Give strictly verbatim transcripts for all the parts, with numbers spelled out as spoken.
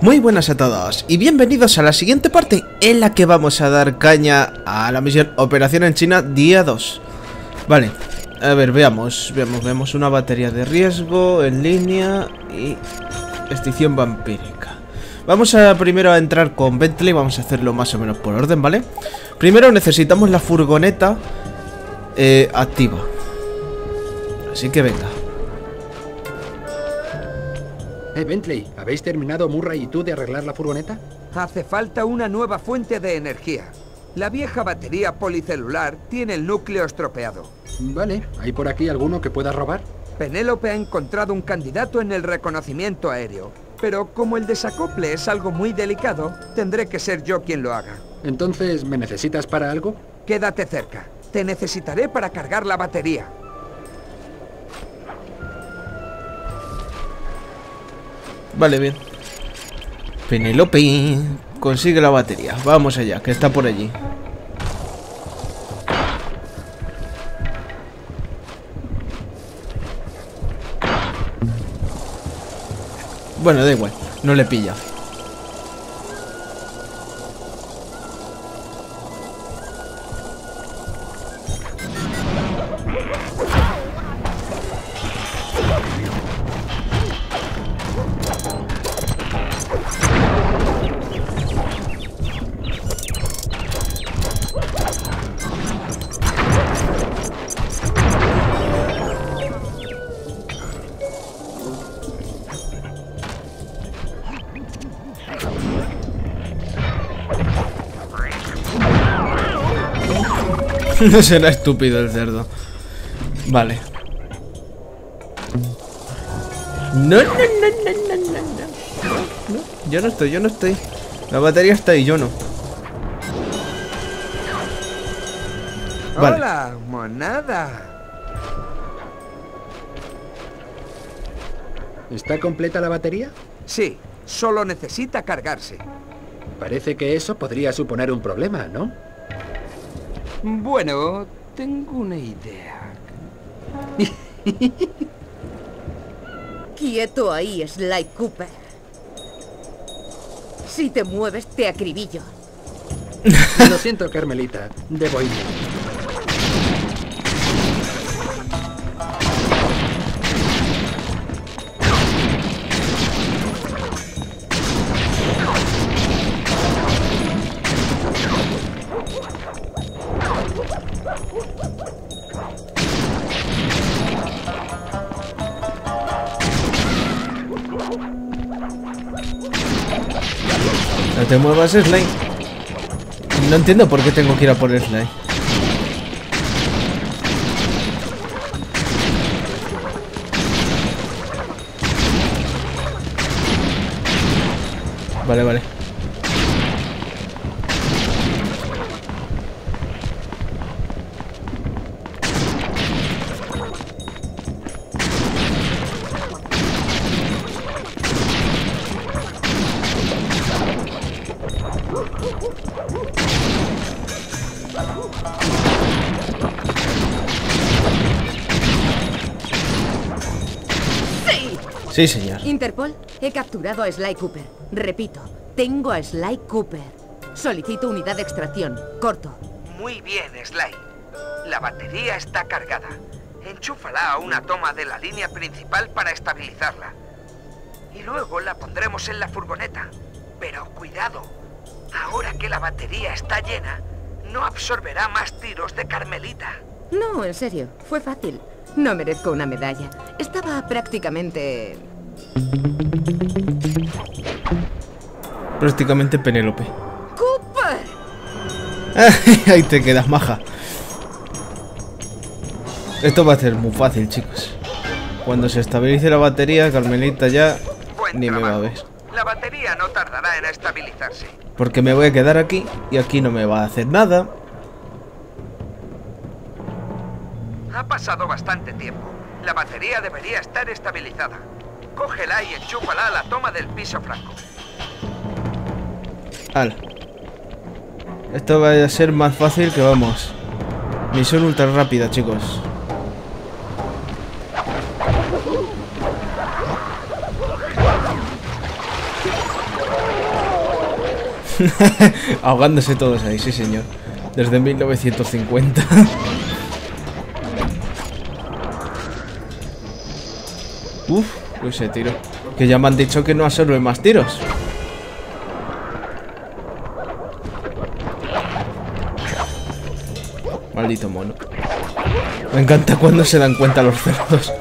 Muy buenas a todos y bienvenidos a la siguiente parte en la que vamos a dar caña a la misión Operación en China día dos. Vale, a ver, veamos, veamos, veamos una batería de riesgo en línea y extinción vampírica. Vamos a primero a entrar con Bentley, vamos a hacerlo más o menos por orden, ¿vale? Primero necesitamos la furgoneta eh, activa. Así que venga. Hey Bentley, ¿habéis terminado Murray y tú de arreglar la furgoneta? Hace falta una nueva fuente de energía. La vieja batería policelular tiene el núcleo estropeado. Vale, ¿hay por aquí alguno que pueda robar? Penélope ha encontrado un candidato en el reconocimiento aéreo, pero como el desacople es algo muy delicado, tendré que ser yo quien lo haga. Entonces, ¿me necesitas para algo? Quédate cerca. Te necesitaré para cargar la batería. Vale, bien. Penélope consigue la batería. Vamos allá, que está por allí. Bueno, da igual, no le pilla. No será estúpido el cerdo. Vale. No, no, no, no, no, no, no, no. Yo no estoy, yo no estoy. La batería está ahí, yo no. Vale. Hola, monada. ¿Está completa la batería? Sí, solo necesita cargarse. Parece que eso podría suponer un problema, ¿no? Bueno, tengo una idea. Quieto ahí, Sly Cooper. Si te mueves, te acribillo. Lo siento, Carmelita. Debo ir. No te muevas, Sly. No entiendo por qué tengo que ir a por Sly. Vale, vale. Sí, señor. Interpol, he capturado a Sly Cooper. Repito, tengo a Sly Cooper. Solicito unidad de extracción. Corto. Muy bien, Sly. La batería está cargada. Enchúfala a una toma de la línea principal para estabilizarla. Y luego la pondremos en la furgoneta. Pero cuidado. Ahora que la batería está llena, no absorberá más tiros de Carmelita. No, en serio. Fue fácil. No merezco una medalla. Estaba prácticamente... Prácticamente Penélope. ¡Cooper! Ahí te quedas, maja. Esto va a ser muy fácil, chicos. Cuando se estabilice la batería, Carmelita ya... Buen ni trabajo. Me va a ver. La batería no tardará en estabilizarse. Porque me voy a quedar aquí y aquí no me va a hacer nada. Ha pasado bastante tiempo. La batería debería estar estabilizada. Cógela y enchúfala a la toma del piso franco. Al. Esto va a ser más fácil que vamos. Misión ultra rápida, chicos. Ahogándose todos ahí, sí señor. Desde mil novecientos cincuenta. Uf, ese tiro. Que ya me han dicho que no absorbe más tiros. Maldito mono. Me encanta cuando se dan cuenta los cerdos.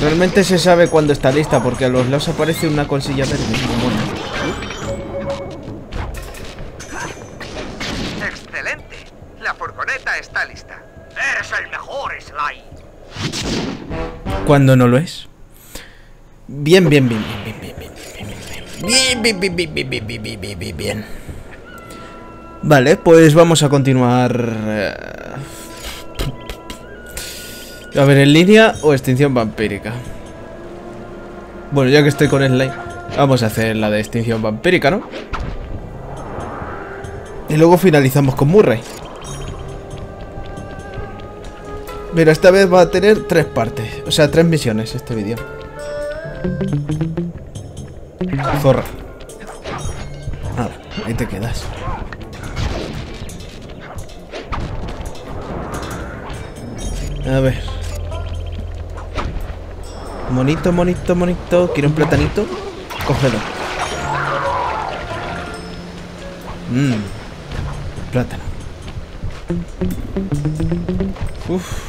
Realmente se sabe cuando está lista, porque a los lados aparece una colsilla verde. Excelente, la furgoneta está lista. Es el mejor Sly. Cuando no lo es. Bien, bien, bien, bien, bien, bien, bien, bien, bien, bien, bien, bien, bien, bien, bien, bien, bien. Vale, pues vamos a continuar. A ver, ¿en línea o extinción vampírica? Bueno, ya que estoy con Sly, vamos a hacer la de extinción vampírica, ¿no? Y luego finalizamos con Murray. Mira, esta vez va a tener tres partes, o sea, tres misiones este vídeo. Zorra. Nada, ahí te quedas. A ver... Monito, monito, monito. ¿Quiere un platanito? Cógelo. Mmm. Plátano. Uff.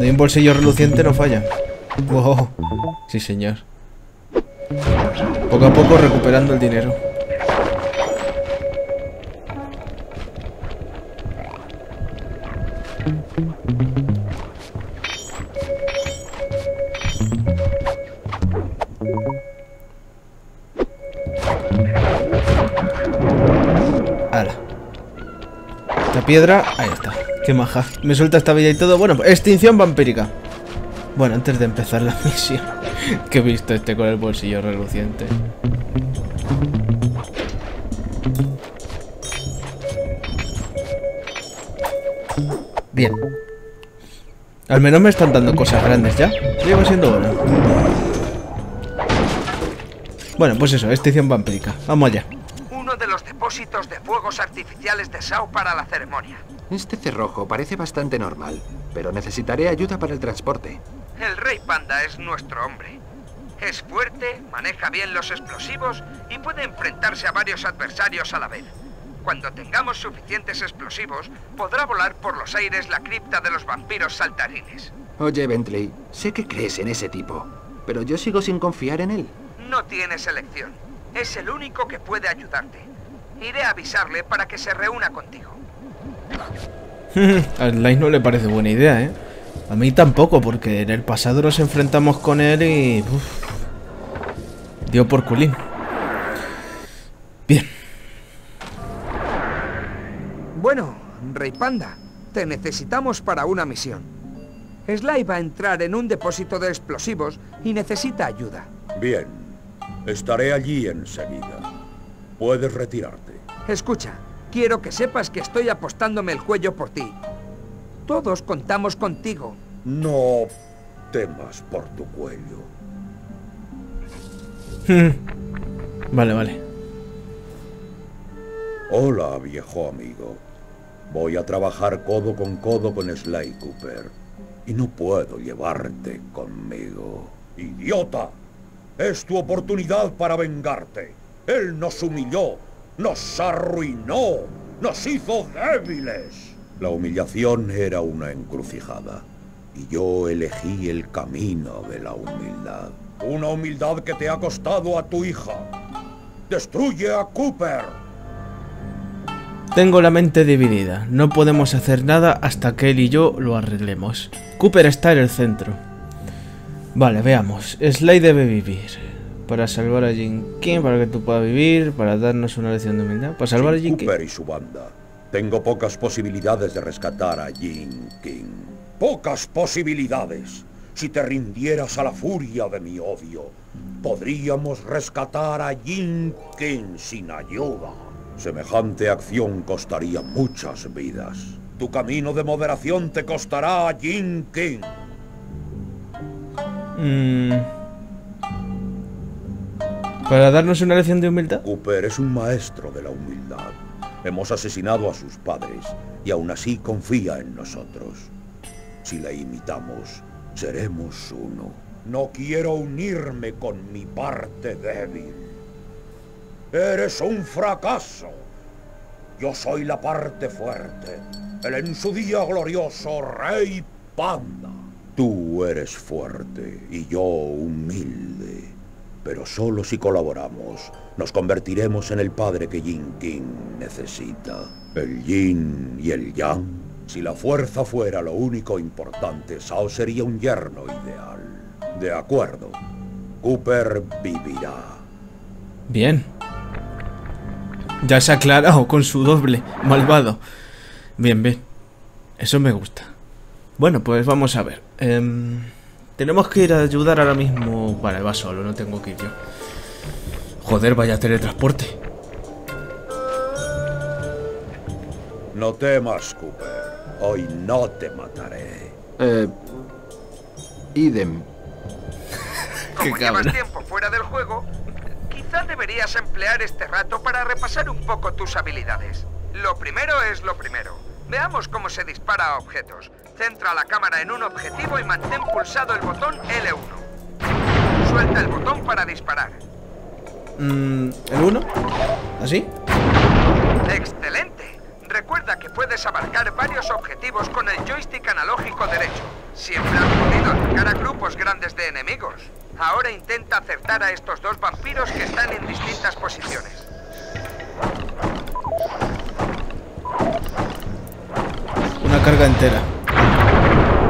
De un bolsillo reluciente no falla. Wow. Sí, señor. Poco a poco recuperando el dinero. Piedra, ahí está, qué maja. Me suelta esta vida y todo, bueno, extinción vampírica. Bueno, antes de empezar la misión, que he visto este con el bolsillo reluciente. Bien. Al menos me están dando cosas grandes ya. Sigo siendo bueno. Bueno, pues eso, extinción vampírica, vamos allá. De los depósitos de fuegos artificiales de Shao para la ceremonia. Este cerrojo parece bastante normal, pero necesitaré ayuda para el transporte. El Rey Panda es nuestro hombre. Es fuerte, maneja bien los explosivos y puede enfrentarse a varios adversarios a la vez. Cuando tengamos suficientes explosivos, podrá volar por los aires la cripta de los vampiros saltarines. Oye, Bentley, sé que crees en ese tipo, pero yo sigo sin confiar en él. No tienes elección. Es el único que puede ayudarte. Iré a avisarle para que se reúna contigo. A Sly no le parece buena idea, ¿eh? A mí tampoco, porque en el pasado nos enfrentamos con él y... Uf, dio por culín. Bien. Bueno, Rey Panda, te necesitamos para una misión. Sly va a entrar en un depósito de explosivos y necesita ayuda. Bien. Estaré allí enseguida. Puedes retirarte. Escucha, quiero que sepas que estoy apostándome el cuello por ti. Todos contamos contigo. No temas por tu cuello. Vale, vale. Hola, viejo amigo. Voy a trabajar codo con codo con Sly Cooper. Y no puedo llevarte conmigo. ¡Idiota! Es tu oportunidad para vengarte. Él nos humilló, nos arruinó, nos hizo débiles. La humillación era una encrucijada, y yo elegí el camino de la humildad. Una humildad que te ha costado a tu hija. ¡Destruye a Cooper! Tengo la mente dividida. No podemos hacer nada hasta que él y yo lo arreglemos. Cooper está en el centro. Vale, veamos. Sly debe vivir. Para salvar a Jing King, para que tú puedas vivir, para darnos una lección de humildad. Para salvar a Jing King. Cooper y su banda. Tengo pocas posibilidades de rescatar a Jing King. Pocas posibilidades. Si te rindieras a la furia de mi odio, podríamos rescatar a Jing King sin ayuda. Semejante acción costaría muchas vidas. Tu camino de moderación te costará a Jing King. Mm. ¿Para darnos una lección de humildad? Cooper es un maestro de la humildad. Hemos asesinado a sus padres y aún así confía en nosotros. Si le imitamos, seremos uno. No quiero unirme con mi parte débil. Eres un fracaso. Yo soy la parte fuerte. El en su día glorioso Rey Panda. Tú eres fuerte y yo humilde. Pero solo si colaboramos, nos convertiremos en el padre que Jing King necesita. El yin y el yang. Si la fuerza fuera lo único importante, Shao sería un yerno ideal. De acuerdo. Cooper vivirá. Bien. Ya se ha aclarado con su doble malvado. Bien, bien. Eso me gusta. Bueno, pues vamos a ver. Eh, tenemos que ir a ayudar ahora mismo. Vale, va solo, no tengo que ir yo. Joder, vaya teletransporte. No temas, Cooper. Hoy no te mataré. Eh... Idem. Como llevas tiempo fuera del juego, quizá deberías emplear este rato para repasar un poco tus habilidades. Lo primero es lo primero. Veamos cómo se dispara a objetos. Centra la cámara en un objetivo y mantén pulsado el botón L uno. Suelta el botón para disparar. Mm, ¿El uno? ¿Así? ¡Excelente! Recuerda que puedes abarcar varios objetivos con el joystick analógico derecho. Siempre has podido atacar a grupos grandes de enemigos. Ahora intenta acertar a estos dos vampiros que están en distintas posiciones. Una carga entera.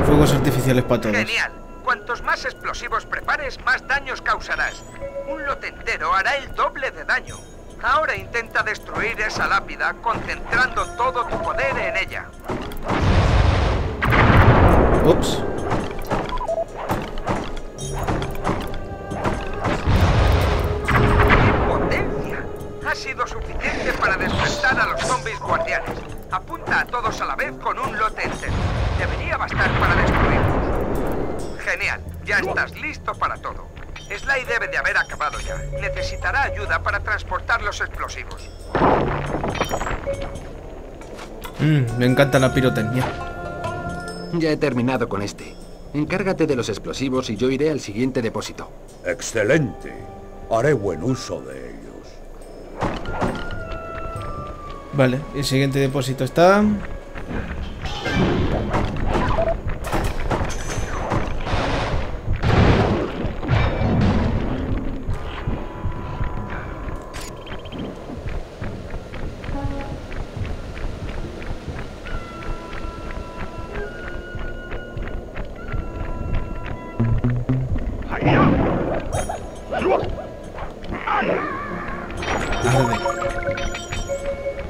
Fuegos artificiales para todos. Genial. Cuantos más explosivos prepares, más daños causarás. Un lote entero hará el doble de daño. Ahora intenta destruir esa lápida concentrando todo tu poder en ella. Ups. Ha sido suficiente para despertar a los zombies guardianes. Apunta a todos a la vez con un lote entero. Debería bastar para destruirlos. Genial, ya estás listo para todo. Sly debe de haber acabado ya. Necesitará ayuda para transportar los explosivos. Mm, me encanta la pirotecnia. Ya he terminado con este. Encárgate de los explosivos y yo iré al siguiente depósito. Excelente. Haré buen uso de ellos. Vale, el siguiente depósito está...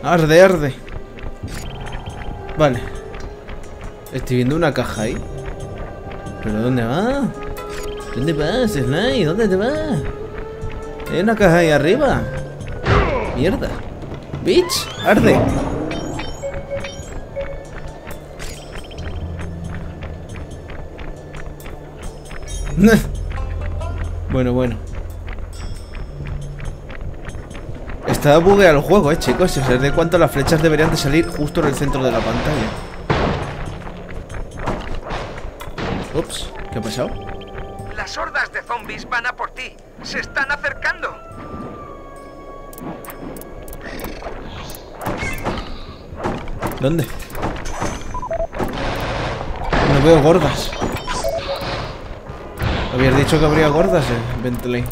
Arde, arde. Vale. Estoy viendo una caja ahí. ¿Pero dónde va? ¿Dónde vas, Sly? ¿Dónde te vas? Hay una caja ahí arriba. Mierda. Bitch, arde. Bueno, bueno. Está bugueado el juego, eh, chicos. Es de cuánto las flechas deberían de salir justo en el centro de la pantalla. Ups, ¿qué ha pasado? Las hordas de zombies van a por ti. Se están acercando. ¿Dónde? No veo gordas. Habías dicho que habría gordas, eh, Bentley.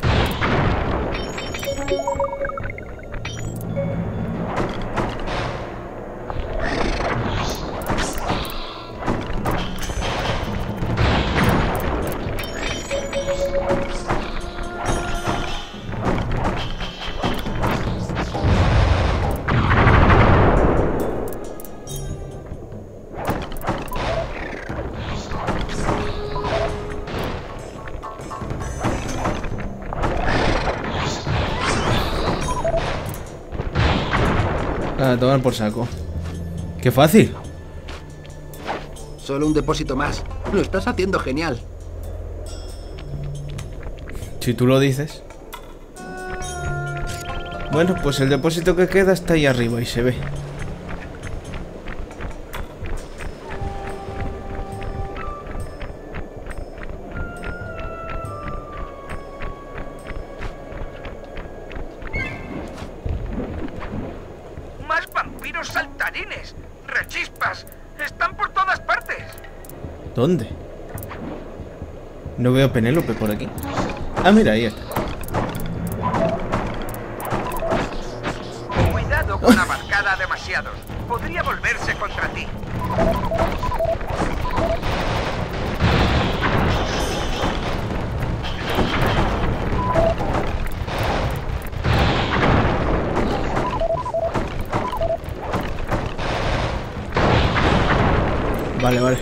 A tomar por saco. ¡Qué fácil! Solo un depósito más. Lo estás haciendo genial. Si tú lo dices. Bueno, pues el depósito que queda está ahí arriba y se ve. ¿Dónde? No veo a Penélope por aquí. Ah, mira, ahí está. Cuidado con la barcada demasiado. Podría volverse contra ti. Vale, vale.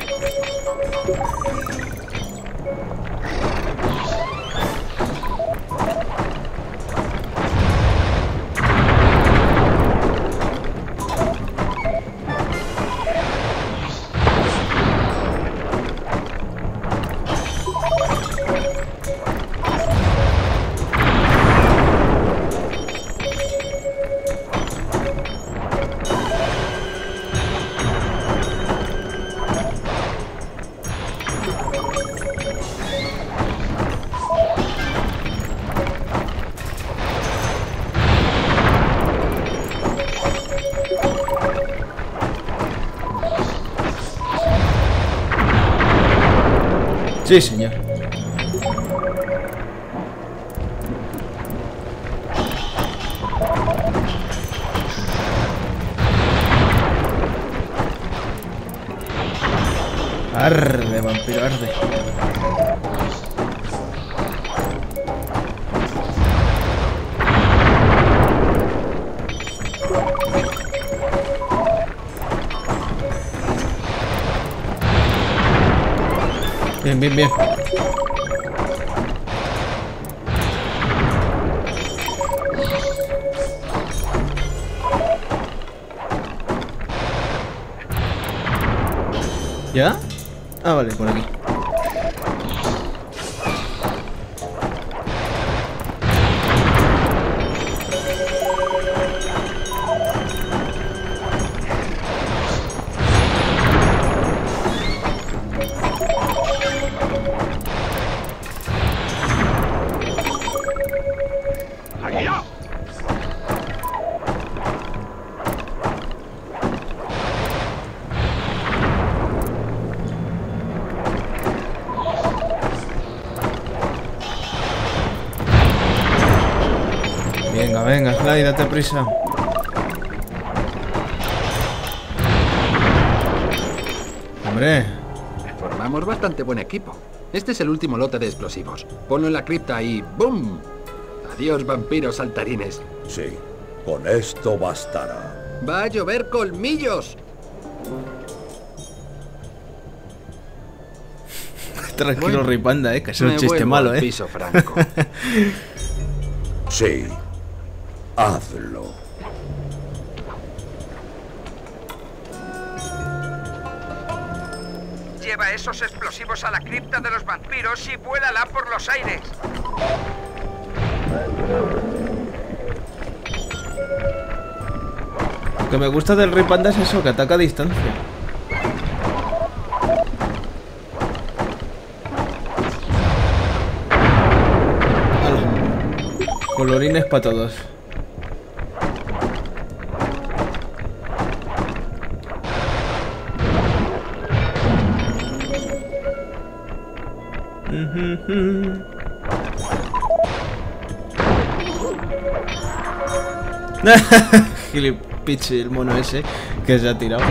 Sí, señor. Arde, vampiro, arde. Bien, bien, bien. ¿Ya? Ah, vale, por aquí. Venga, venga, Sly, date prisa. Hombre. Formamos bastante buen equipo. Este es el último lote de explosivos. Ponlo en la cripta y ¡boom! Adiós, vampiros saltarines. Sí, con esto bastará. ¡Va a llover colmillos! Tranquilo, bueno, Rey Panda, eh, que es un chiste malo, eh. Piso franco. Sí. Hazlo. Lleva esos explosivos a la cripta de los vampiros y vuélala por los aires. Lo que me gusta del Rey Panda es eso, que ataca a distancia. Hola. Colorines para todos. Gilipichi, el mono ese que se ha tirado.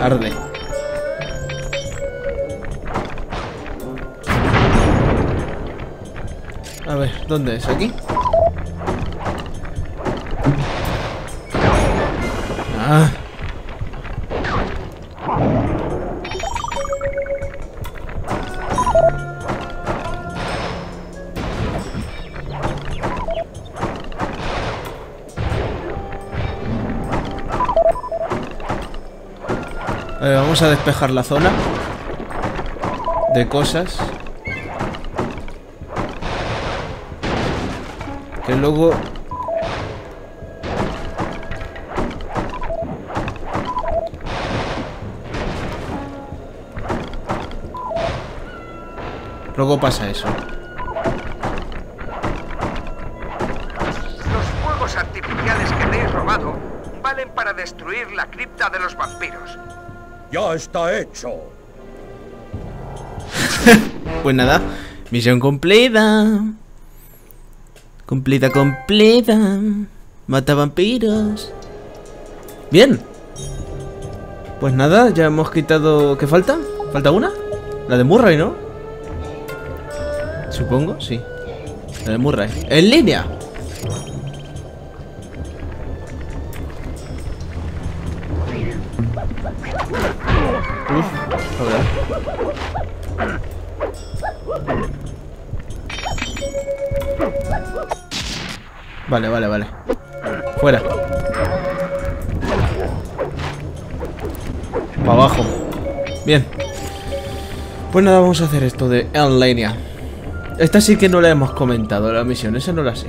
Arde. A ver, ¿dónde es? ¿Aquí? Ah. Vale, vamos a despejar la zona de cosas que luego... Luego pasa eso. Los fuegos artificiales que me he robado valen para destruir la cripta de los vampiros. Ya está hecho. Pues nada, misión completa. Completa, completa. Mata vampiros. Bien. Pues nada, ya hemos quitado... ¿Qué falta? ¿Falta una? La de Murray, ¿no? Supongo, sí. La de Murray. ¡En línea! Uf, joder. Vale, vale, vale. Fuera. Para abajo. Bien. Pues nada, vamos a hacer esto de en línea. Esta sí que no la hemos comentado, la misión, esa no la sé.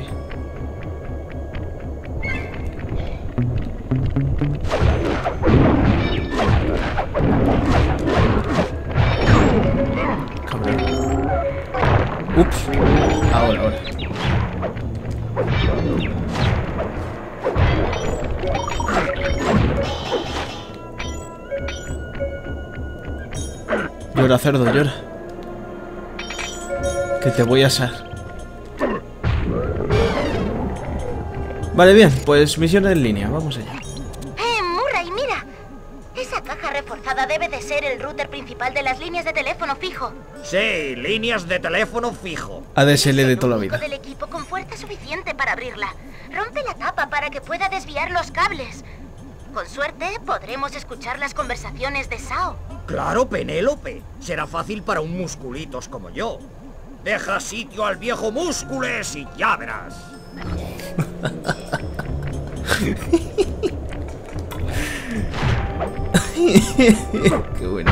Ups, ahora, ahora. Llora, cerdo, llora. Que te voy a asar. Vale, bien, pues misión en línea, vamos allá. ¡Eh, Murray, mira! Esa caja reforzada debe de ser el router principal de las líneas de teléfono fijo. Sí, líneas de teléfono fijo. A D S L de toda la vida. Del equipo con fuerza suficiente para abrirla. Rompe la tapa para que pueda desviar los cables. Con suerte podremos escuchar las conversaciones de Shao. Claro, Penélope. Será fácil para un musculitos como yo. Deja sitio al viejo múscules y ya verás. Qué bueno.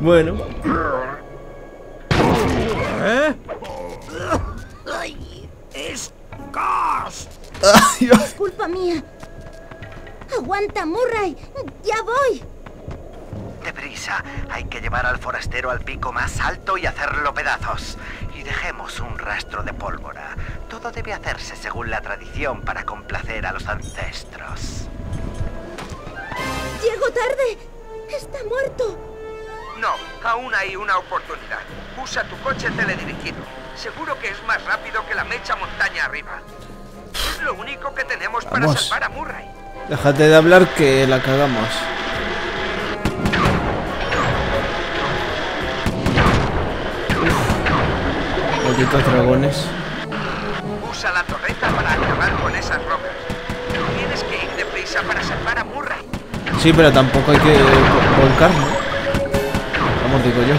Bueno. ¿Eh? Ay, es gas. Ay, es culpa mía. Aguanta, Murray. Ya voy. Deprisa, hay que llevar al forastero al pico más alto y hacerlo pedazos. Y dejemos un rastro de pólvora. Todo debe hacerse según la tradición para complacer a los ancestros. Llego tarde. Está muerto. No, aún hay una oportunidad. Usa tu coche teledirigido. Seguro que es más rápido que la mecha montaña arriba. Es lo único que tenemos Vamos. para salvar a Murray. Déjate de hablar que la cagamos. Malditos dragones. Usa la torreta para acabar con esas rocas. Tienes que ir deprisa para salvar a Murray. Sí, pero tampoco hay que volcar, ¿no? Vamos, digo yo.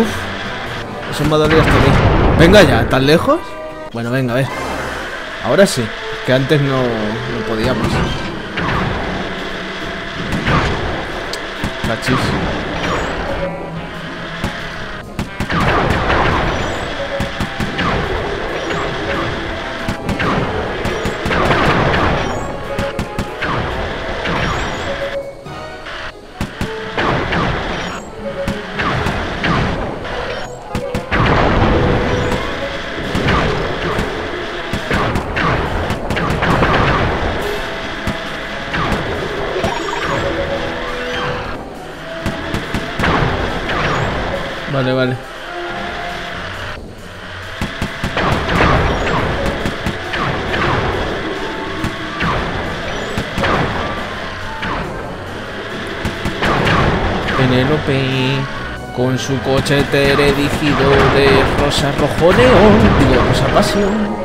Uf, eso me ha dolido hasta aquí. Venga ya, ¿tan lejos? Bueno, venga, a ver. Ahora sí, que antes no, no podíamos. Cachis. Vale, vale. Penélope con su coche teledirigido de rosa rojo neón, digo rosa pasión.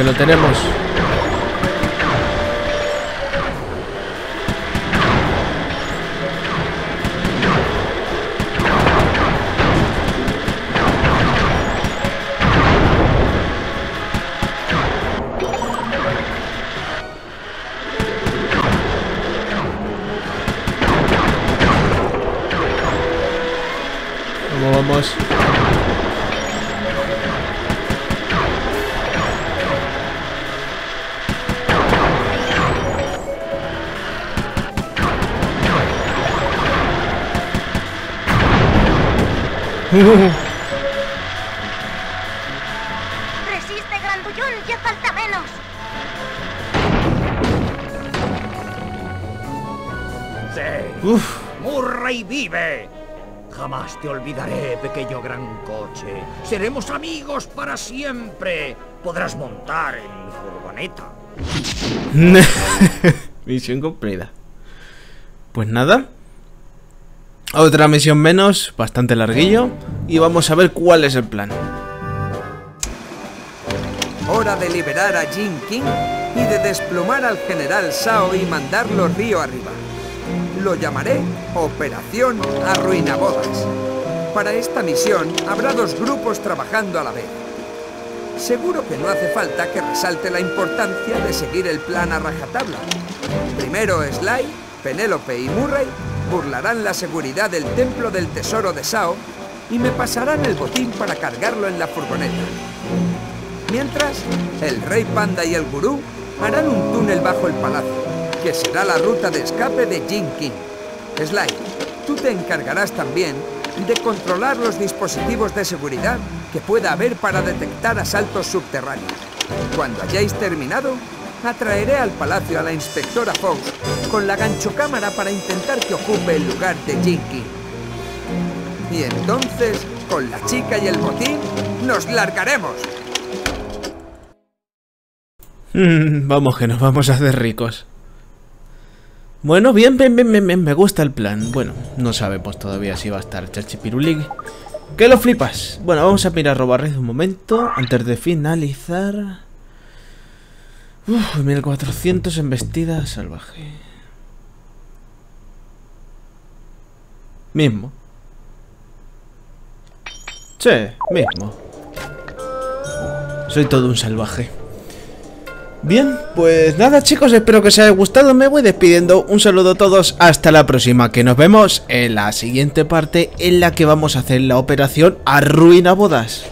que lo tenemos. ¿Cómo vamos? Resiste, grandullón, ya falta menos. Sí. Uf. Murray vive. Jamás te olvidaré, pequeño gran coche. Seremos amigos para siempre. Podrás montar en mi furgoneta. Misión cumplida. Pues nada. Otra misión menos, bastante larguillo, y vamos a ver cuál es el plan. Hora de liberar a Jim King y de desplomar al general Shao y mandarlo río arriba. Lo llamaré Operación Arruinabodas. Para esta misión habrá dos grupos trabajando a la vez. Seguro que no hace falta que resalte la importancia de seguir el plan a rajatabla. Primero Sly, Penélope y Murray burlarán la seguridad del Templo del Tesoro de Tsao y me pasarán el botín para cargarlo en la furgoneta. Mientras, el Rey Panda y el Gurú harán un túnel bajo el palacio, que será la ruta de escape de Jing King. Sly, tú te encargarás también de controlar los dispositivos de seguridad que pueda haber para detectar asaltos subterráneos. Cuando hayáis terminado, atraeré al palacio a la inspectora Fox con la ganchocámara para intentar que ocupe el lugar de Jing King. Y entonces, con la chica y el botín, nos largaremos. Mm, vamos, que nos vamos a hacer ricos. Bueno, bien, bien, bien, bien, bien, me gusta el plan. Bueno, no sabemos todavía si va a estar Chachipirulig. ¡Que lo flipas! Bueno, vamos a mirar Robarred un momento antes de finalizar. Uf, mil cuatrocientos embestida salvaje. Mismo. Sí, mismo. Soy todo un salvaje. Bien, pues nada chicos, espero que os haya gustado. Me voy despidiendo, un saludo a todos. Hasta la próxima, que nos vemos en la siguiente parte, en la que vamos a hacer la operación Arruinabodas.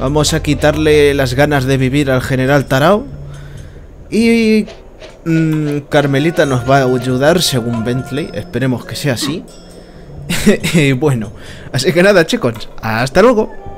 Vamos a quitarle las ganas de vivir al general Tsao. Y mmm, Carmelita nos va a ayudar según Bentley, esperemos que sea así. Y bueno, así que nada chicos, hasta luego.